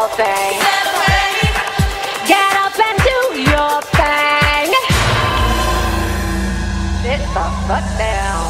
your thing. Get up and do your thing. Sit the fuck down.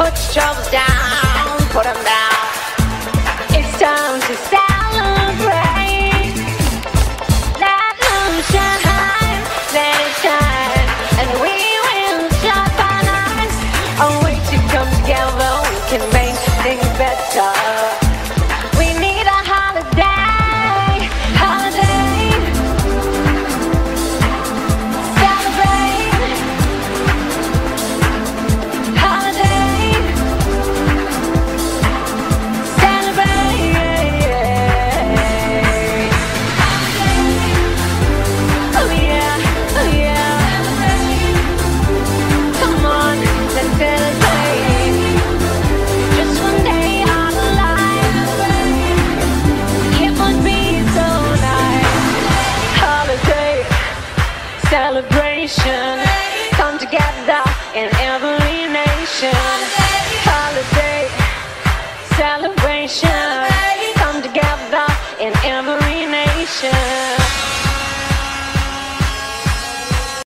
Put your troubles down, put them down.